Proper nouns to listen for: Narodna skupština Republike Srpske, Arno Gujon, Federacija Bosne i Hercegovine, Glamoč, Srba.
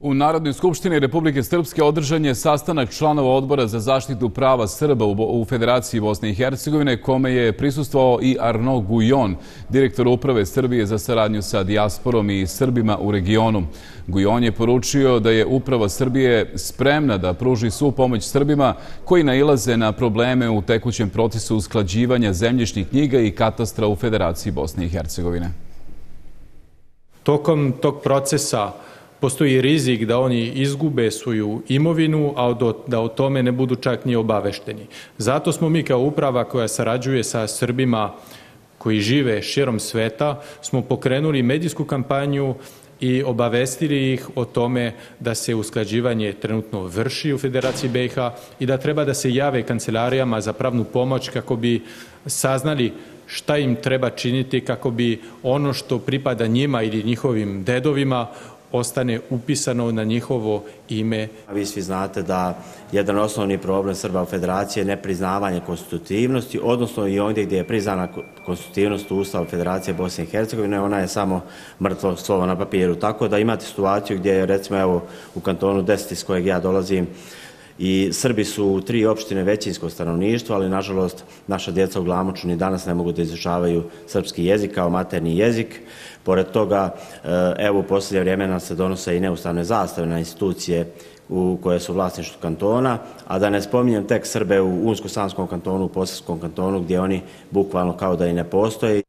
U Narodnoj skupštini Republike Srpske održan je sastanak članova Odbora za zaštitu prava Srba u Federaciji Bosne i Hercegovine, kome je prisustvovao i Arno Gujon, direktor Uprave Srbije za saradnju sa dijasporom i Srbima u regionu. Gujon je poručio da je Uprava Srbije spremna da pruži svu pomoć Srbima koji nailaze na probleme u tekućem procesu usklađivanja zemljišnih knjiga i katastra u Federaciji Bosne i Hercegovine. Tokom tog procesa postoji rizik da oni izgube svoju imovinu, a da o tome ne budu čak ni obavešteni. Zato smo mi kao uprava koja sarađuje sa Srbima koji žive širom sveta, smo pokrenuli medijsku kampanju i obavestili ih o tome da se usklađivanje trenutno vrši u Federaciji BiH i da treba da se jave kancelarijama za pravnu pomoć kako bi saznali šta im treba činiti kako bi ono što pripada njima ili njihovim dedovima ostane upisano na njihovo ime. Vi svi znate da jedan osnovni problem Srba u Federaciji je nepriznavanje konstitutivnosti, odnosno i ondje gdje je priznana konstitutivnost u Ustavu Federacije Bosne i Hercegovine, ona je samo mrtvo slovo na papiru. Tako da imate situaciju gdje je, recimo, evo, u kantonu Deseti iz kojeg ja dolazim, i Srbi su u tri opštine većinsko stanovništvo, ali nažalost naša djeca u Glamoču ni danas ne mogu da izučavaju srpski jezik kao maternji jezik. Pored toga, evo u posljednje vremena se donose i neustavne zastave na institucije koje su u vlasništvu kantona, a da ne spominjem tek Srbe u Unsko-Sanskom kantonu, u Posavskom kantonu, gdje oni bukvalno kao da i ne postoji.